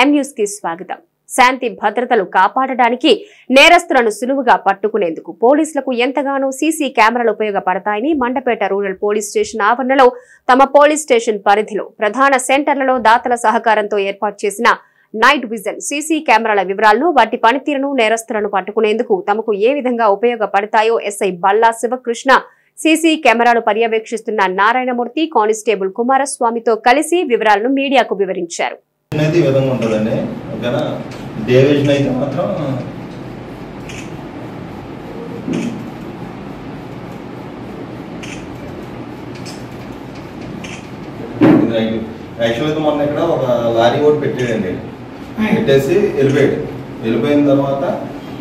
स्वागतं। శాంతి భద్రతలు కాపాడడానికి నేరస్తులను సులువుగా పట్టుకునేందుకు పోలీసులకు ఎంతగానో సీసీ కెమెరాలు ఉపయోగపడతాయని మండపేట రూరల్ పోలీస్ స్టేషన్ ఆవరణలో తమ పోలీస్ స్టేషన్ పరిధిలో ప్రధాన సెంటర్లలో దాతల సహకారంతో ఏర్పాటు చేసిన నైట్ విజన్ సీసీ కెమెరాల వివరాలను వాటి పనితీరును నేరస్తులను పట్టుకునేందుకు తమకు ఏ విధంగా ఉపయోగపడతాయో ఎస్ఐ బళ్ళా శివకృష్ణ సీసీ కెమెరాలు పర్యవేక్షిస్తున్న నారాయణమూర్తి కానిస్టేబుల్ కుమారస్వామితో కలిసి వివరాలను మీడియాకు వివరించారు। డే విజన్ అయితే మాత్రం యాక్చువల్గా మొన్న ఇక్కడ ఒక లారీ ఓటు పెట్టాడండి, పెట్టేసి వెళ్ళిపోయిన తర్వాత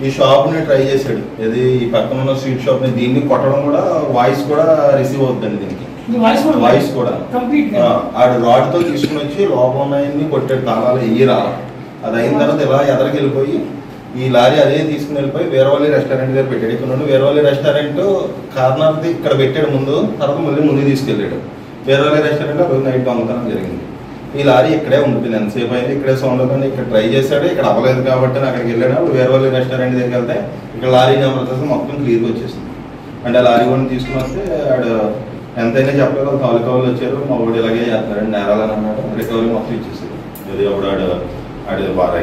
ఈ షాప్ని ట్రై చేశాడు, ఇది ఈ పక్కన ఉన్న స్వీట్ షాప్ని, దీన్ని కొట్టడం కూడా వాయిస్ కూడా రిసీవ్ అవుతుందండి, దీనికి వాయిస్ కూడా ఆడు రాడ్తో తీసుకుని వచ్చి లోపల ఉన్నాయని కొట్టాడు, తాళాలు ఇవి రాలి, అది అయిన తర్వాత ఇలా ఎదరికి వెళ్ళిపోయి ఈ లారీ అదే తీసుకుని వెళ్ళిపోయి వేరేవాళ్ళ రెస్టారెంట్ దగ్గర పెట్టాడు, ఇక్కడ నుండి వేరేవాళ్ళ రెస్టారెంట్ కార్నర్ది ఇక్కడ పెట్టాడు ముందు, తర్వాత మళ్ళీ ముందు తీసుకెళ్ళాడు వేరేవాళ్ళ రెస్టారెంట్, అప్పుడు నైట్ దొంగతనం జరిగింది, ఈ లారీ ఇక్కడే ఉంటుంది ఎంతసేపు అయింది ఇక్కడే సౌండ్ అవుతుంది, ఇక్కడ ట్రై చేశాడు ఇక్కడ అవ్వలేదు కాబట్టి అక్కడికి వెళ్ళాడు, అప్పుడు వేరేవాళ్ళ రెస్టారెంట్ దగ్గరికి వెళ్తే ఇక్కడ లారీ నెంబర్ వచ్చేసి మొత్తం క్లియర్గా వచ్చేసింది, అంటే ఆ లారీ కూడా తీసుకుని వస్తే ఆడు ఎంతైనా చెప్పలేదు తాలూకా వాళ్ళు వచ్చారు, మా వాడు ఇలాగే చేస్తున్నాడు నేరాలని అన్నాడు, రికవరీ మొత్తం ఇచ్చేసాడు, అది అప్పుడు ఆడు అది బాగా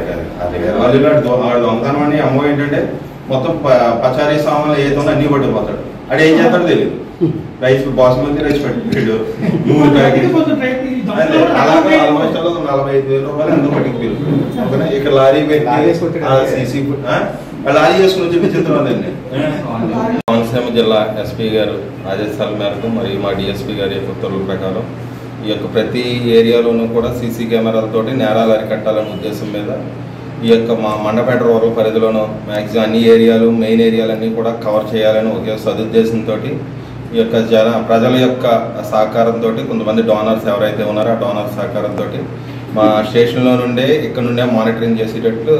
అది వేరే ఆడు దొంగతనం అని అమ్మ ఏంటంటే మొత్తం పచారీ సామాన్లు ఏదైనా అన్ని పట్టుకుపోతాడు, అది ఏం చేస్తాడో తెలియదు, రైస్ బాస్మతి రైస్ పట్టుకుపోయాడు 45,000 రూపాయలు అందరూ పట్టుకుపోయారు, ఇక్కడ లారీ లారీ చేసుకుని చెప్పి చెప్తున్నదండి। కోనసీమ జిల్లా ఎస్పీ గారు ఆదేశాల మేరకు మరియు మా డిఎస్పీ గారి యొక్క ఉత్తర్వుల ప్రకారం ఈ యొక్క ప్రతి ఏరియాలోనూ కూడా సీసీ కెమెరాలతోటి నేరాలు అరికట్టాలనే ఉద్దేశం మీద ఈ యొక్క మా మండపేట రూరల్ పరిధిలోనూ మ్యాక్సిమం అన్ని ఏరియాలు మెయిన్ ఏరియాలన్నీ కూడా కవర్ చేయాలని ఒకే సదుద్దేశంతో ఈ యొక్క ప్రజల యొక్క సహకారంతో కొంతమంది డోనర్స్ ఎవరైతే ఉన్నారో ఆ డోనర్స్ సహకారంతో మా స్టేషన్లో నుండే ఇక్కడ నుండే మానిటరింగ్ చేసేటట్లు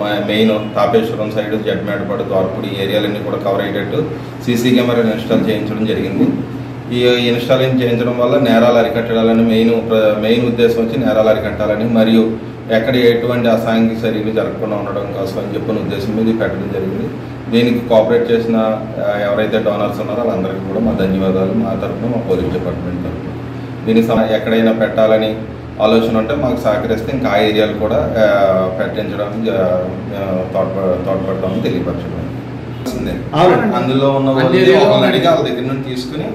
మా మెయిన్ తాపేశ్వరం సైడ్ జడ్మేడపాడు ద్వారపూడి ఏరియాలన్నీ కూడా కవర్ అయ్యేటట్టు సీసీ కెమెరాలు ఇన్స్టాల్ చేయించడం జరిగింది। ఈ ఇన్స్టాలింగ్ చేయించడం వల్ల నేరాలు అరికట్టాలని మెయిన్ ఉద్దేశం వచ్చి నేరాలు అరికట్టాలని మరియు ఎక్కడ ఎటువంటి అసాంఘిక చర్యలు జరగకుండా ఉండడం కోసం అని చెప్పిన ఉద్దేశం మీద పెట్టడం జరిగింది। దీనికి కోఆపరేట్ చేసిన ఎవరైతే డోనర్స్ ఉన్నారో వాళ్ళందరికీ కూడా మా ధన్యవాదాలు, మా తరఫున మా పోలీస్ డిపార్ట్మెంట్ తరఫున దీనికి ఎక్కడైనా పెట్టాలని ఆలోచన ఉంటే మాకు సహకరిస్తే ఇంకా ఆ ఏరియాలు కూడా పెట్టించడానికి తోడ్పడతామని తెలియపరచడం, అందులో ఉన్న దగ్గర నుండి తీసుకుని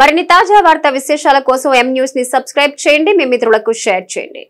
మరిన్ని తాజా వార్తా విశేషాల కోసం M News ని సబ్స్క్రైబ్ చేయండి, మీ మిత్రులకు షేర్ చేయండి।